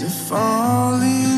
leaves are falling.